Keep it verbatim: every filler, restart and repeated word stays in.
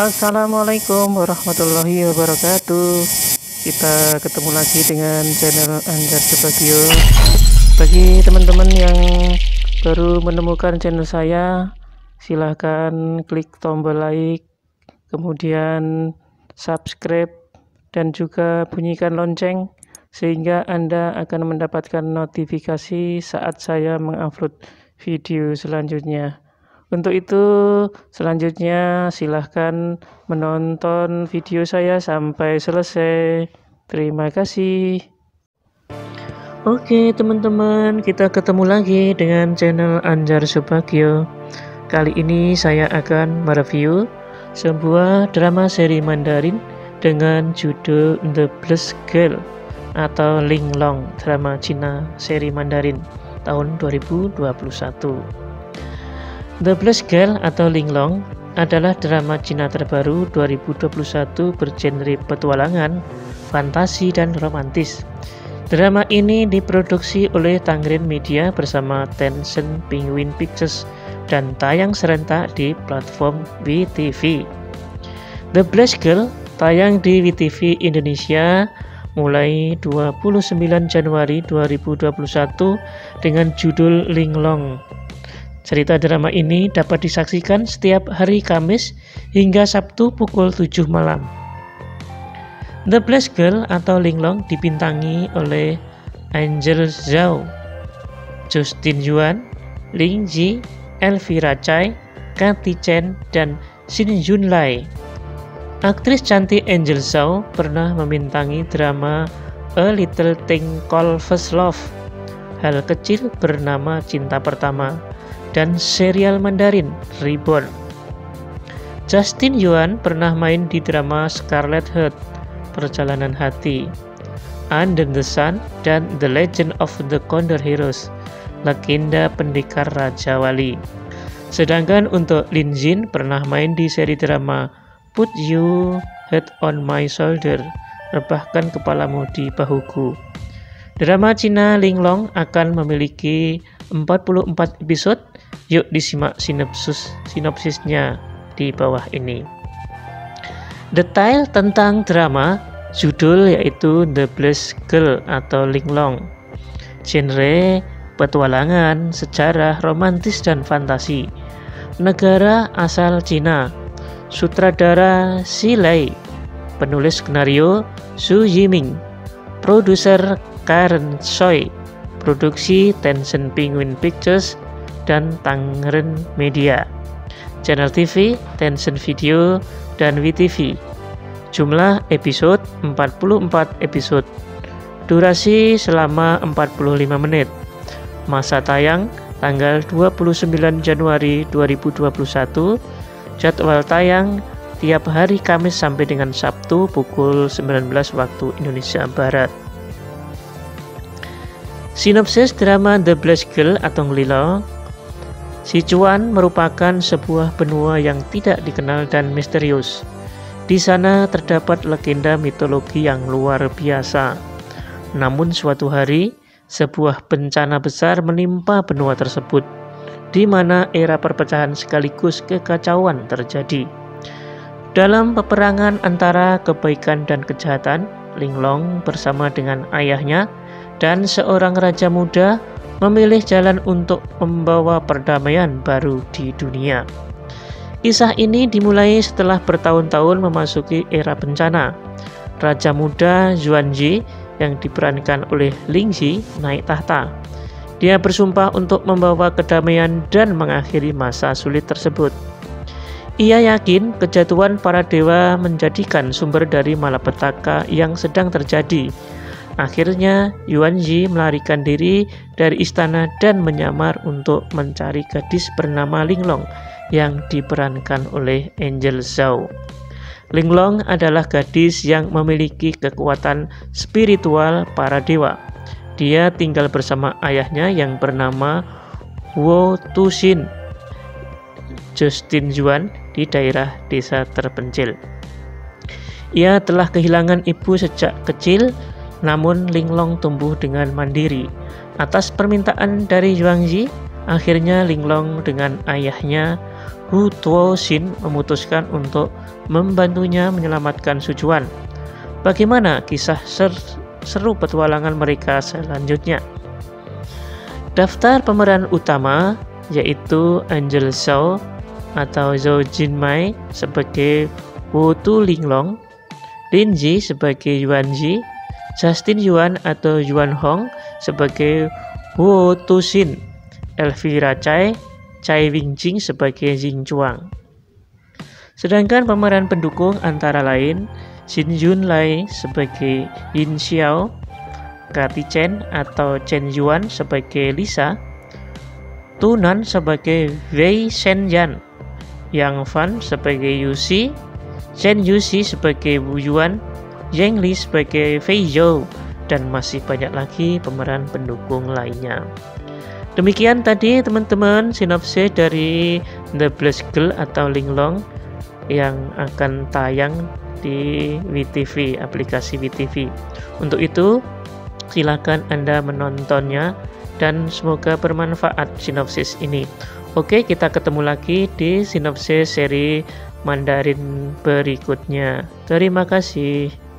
Assalamualaikum warahmatullahi wabarakatuh. Kita ketemu lagi dengan channel Anjar Subagyo. Bagi teman-teman yang baru menemukan channel saya, silahkan klik tombol like, kemudian subscribe, dan juga bunyikan lonceng sehingga Anda akan mendapatkan notifikasi saat saya mengupload video selanjutnya. Untuk itu, selanjutnya silahkan menonton video saya sampai selesai. Terima kasih. Oke teman-teman, kita ketemu lagi dengan channel Anjar Subagyo. Kali ini saya akan mereview sebuah drama seri Mandarin dengan judul The Blessed Girl atau Linglong, drama Cina seri Mandarin tahun dua ribu dua puluh satu. The Blessed Girl atau Linglong adalah drama Cina terbaru dua ribu dua puluh satu bergenre petualangan, fantasi, dan romantis. Drama ini diproduksi oleh Tangren Media bersama Tencent Penguin Pictures dan tayang serentak di platform WeTV. The Blessed Girl tayang di WeTV Indonesia mulai dua puluh sembilan Januari dua ribu dua puluh satu dengan judul Linglong. Cerita drama ini dapat disaksikan setiap hari Kamis hingga Sabtu pukul tujuh malam. The Blessed Girl atau Linglong dibintangi oleh Angel Zhao, Justin Yuan, Lin Yi, Elvira Cai, Katie Chen, dan Xin Yun Lai. Aktris cantik Angel Zhao pernah membintangi drama A Little Thing Called First Love, Hal Kecil Bernama Cinta Pertama, dan serial Mandarin Reborn. Justin Yuan pernah main di drama Scarlet Heart, Perjalanan Hati, Under the Sun, dan The Legend of the Condor Heroes, Legenda Pendekar Raja Wali. Sedangkan untuk Lin Jin pernah main di seri drama Put You Head on My Shoulder, Rebahkan Kepalamu di Bahuku. Drama Cina Linglong akan memiliki empat puluh empat episode. Yuk disimak sinopsis sinopsisnya di bawah ini. Detail tentang drama, judul yaitu The Blessed Girl atau Linglong. Genre petualangan, sejarah, romantis, dan fantasi. Negara asal Cina. Sutradara Si Lei. Penulis skenario Su Yiming. Produser Karen Choi. Produksi Tencent Penguin Pictures dan Tangren Media. Channel T V Tencent Video dan WeTV. Jumlah episode empat puluh empat episode. Durasi selama empat puluh lima menit. Masa tayang tanggal dua puluh sembilan Januari dua ribu dua puluh satu. Jadwal tayang tiap hari Kamis sampai dengan Sabtu pukul sembilan belas waktu Indonesia Barat. Sinopsis drama The Blessed Girl atau Linglong. Shuchuan merupakan sebuah benua yang tidak dikenal dan misterius. Di sana terdapat legenda mitologi yang luar biasa. Namun suatu hari, sebuah bencana besar menimpa benua tersebut, di mana era perpecahan sekaligus kekacauan terjadi. Dalam peperangan antara kebaikan dan kejahatan, Linglong bersama dengan ayahnya dan seorang raja muda memilih jalan untuk membawa perdamaian baru di dunia. Kisah ini dimulai setelah bertahun-tahun memasuki era bencana. Raja muda Yuan Yi yang diperankan oleh Lin Yi naik tahta. Dia bersumpah untuk membawa kedamaian dan mengakhiri masa sulit tersebut. Ia yakin kejatuhan para dewa menjadikan sumber dari malapetaka yang sedang terjadi. Akhirnya, Yuan Yi melarikan diri dari istana dan menyamar untuk mencari gadis bernama Linglong yang diperankan oleh Angel Zhao. Linglong adalah gadis yang memiliki kekuatan spiritual para dewa. Dia tinggal bersama ayahnya yang bernama Huo Tu Xin, Justin Yuan, di daerah desa terpencil. Ia telah kehilangan ibu sejak kecil, namun Linglong tumbuh dengan mandiri. Atas permintaan dari Yuan Yi, akhirnya Linglong dengan ayahnya Huo Tu Xin memutuskan untuk membantunya menyelamatkan Shuchuan. Bagaimana kisah ser- seru petualangan mereka selanjutnya? Daftar pemeran utama yaitu Angel Zhao atau Zhou Jinmai sebagai Huo Tu Linglong, Lin Yi sebagai Yuan Yi, Justin Yuan atau Yuan Hong sebagai Huo Tu Xin, Elvira Cai, Cai Wing Jing sebagai Jing Chuang. Sedangkan pemeran pendukung antara lain Xin Yun Lai sebagai Yin Xiao, Katie Chen atau Chen Yuan sebagai Lisa, Tunan sebagai Wei Shen Yan, Yang Fan sebagai Yu Shi, Chen Yu Shi sebagai Wu Yuan, Zheng Li sebagai Fei Zhou, dan masih banyak lagi pemeran pendukung lainnya. Demikian tadi teman-teman sinopsis dari The Blessed Girl atau Linglong yang akan tayang di WeTV, aplikasi WeTV. Untuk itu silakan Anda menontonnya dan semoga bermanfaat sinopsis ini. Oke, kita ketemu lagi di sinopsis seri Mandarin berikutnya. Terima kasih.